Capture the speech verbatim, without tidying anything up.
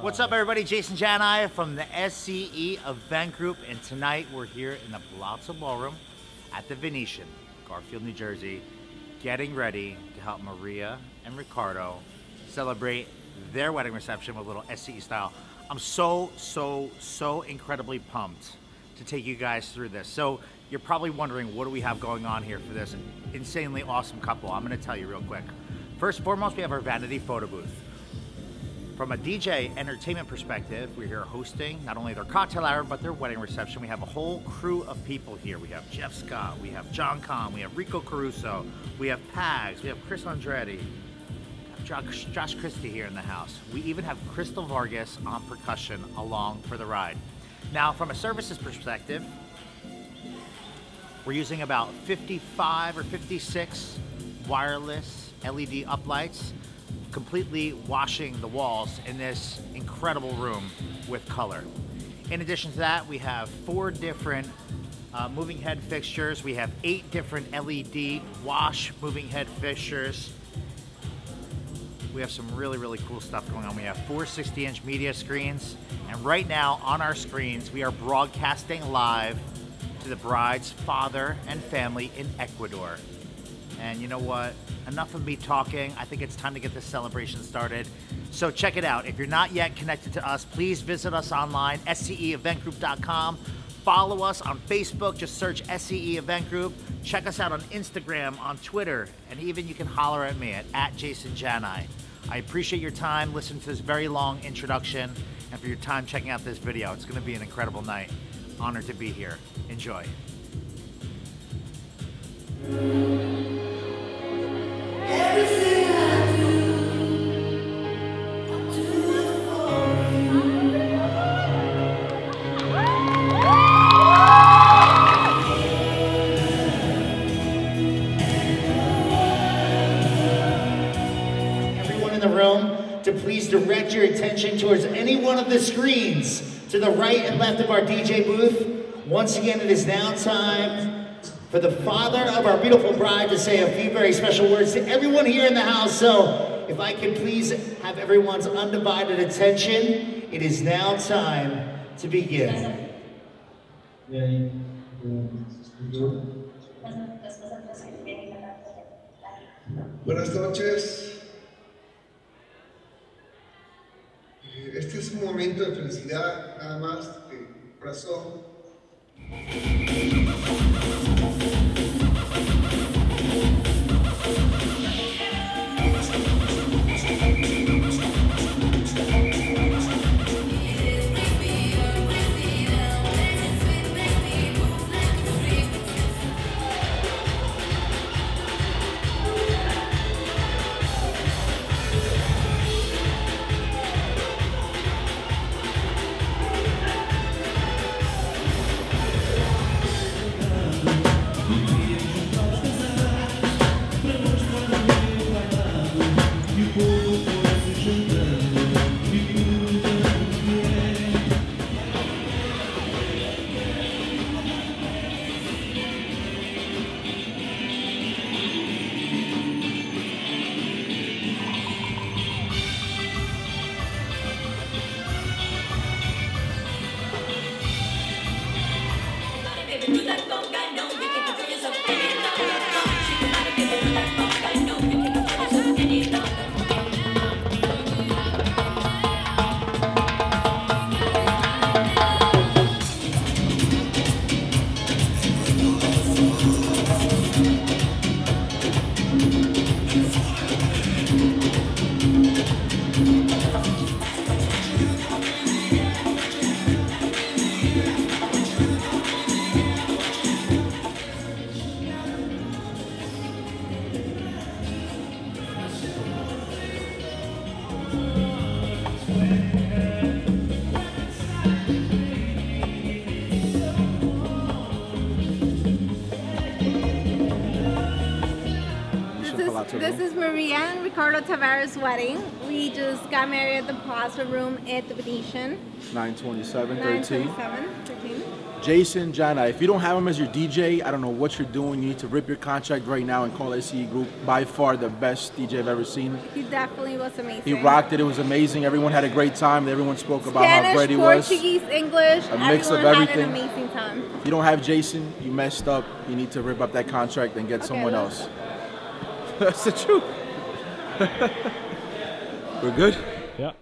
What's up, everybody? Jason Jani from the S C E Event Group, and tonight we're here in the Palazzo Ballroom at the Venetian, Garfield, New Jersey, getting ready to help Maria and Ricardo celebrate their wedding reception with a little S C E style. I'm so, so, so incredibly pumped to take you guys through this. So you're probably wondering, what do we have going on here for this insanely awesome couple? I'm gonna tell you real quick. First and foremost, we have our vanity photo booth. From a D J entertainment perspective, we're here hosting not only their cocktail hour, but their wedding reception. We have a whole crew of people here. We have Jeff Scott, we have John Conn, we have Rico Caruso, we have Pags, we have Chris Andretti, Josh, Josh Christie here in the house. We even have Crystal Vargas on percussion along for the ride. Now, from a services perspective, we're using about fifty-five or fifty-six wireless L E D uplights, completely washing the walls in this incredible room with color. In addition to that, we have four different uh, moving head fixtures. We have eight different L E D wash moving head fixtures. We have some really, really cool stuff going on. We have four sixty inch media screens. And right now on our screens, we are broadcasting live to the bride's father and family in Ecuador. And you know what? Enough of me talking. I think it's time to get this celebration started. So check it out. If you're not yet connected to us, please visit us online, S C E event group dot com. Follow us on Facebook. Just search S C E Event Group. Check us out on Instagram, on Twitter, and even you can holler at me at, at Jason Jani. I appreciate your time listening to this very long introduction and for your time checking out this video. It's going to be an incredible night. Honored to be here. Enjoy. Everything I do, I do it for you. Everyone in the room, to please direct your attention towards any one of the screens to the right and left of our D J booth. Once again, it is now time for the father of our beautiful bride to say a few very special words to everyone here in the house. So if I could please have everyone's undivided attention, it is now time to begin. Buenas noches. Este es un momento de felicidad, nada más de corazón. This is Maria and Ricardo Tavares' wedding. We just got married at the Plaza Room at the Venetian. nine twenty-seven, thirteen. Jason Jani. If you don't have him as your D J, I don't know what you're doing. You need to rip your contract right now and call S C E Group. By far the best D J I've ever seen. He definitely was amazing. He rocked it. It was amazing. Everyone had a great time. Everyone spoke about Spanish, how great he was. Portuguese, English. A mix of everything. Had an amazing time. If you don't have Jason, you messed up. You need to rip up that contract and get okay, someone else. That's the truth. We're good? Yeah.